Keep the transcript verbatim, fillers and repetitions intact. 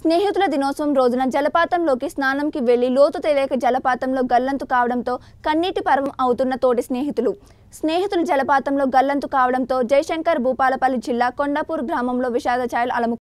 స్నేహితుల దినోత్సవం రోజున జలపాతంలోకి స్నానంకి వెళ్లి లోతు తెలియక జలపాతంలో గల్లంతు కావడంతో కన్నీటి పర్వం అవుతున్న తోటి స్నేహితులు స్నేహితులు జలపాతంలో గల్లంతు కావడంతో జయశంకర్ భూపాలపల్లి జిల్లా కొండాపూర్ గ్రామంలో విషాద ఛాయలు అలముకున్నాయి।